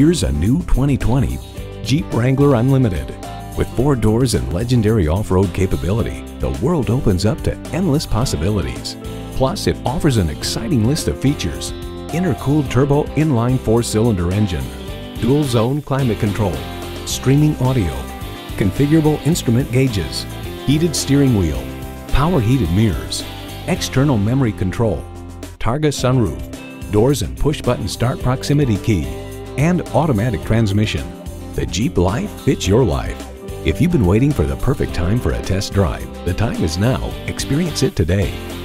Here's a new 2020 Jeep Wrangler Unlimited. With four doors and legendary off-road capability, the world opens up to endless possibilities. Plus, it offers an exciting list of features: intercooled turbo inline four-cylinder engine, dual-zone climate control, streaming audio, configurable instrument gauges, heated steering wheel, power heated mirrors, external memory control, Targa sunroof, doors and push-button start proximity key, and automatic transmission. The Jeep life fits your life. If you've been waiting for the perfect time for a test drive, the time is now. Experience it today.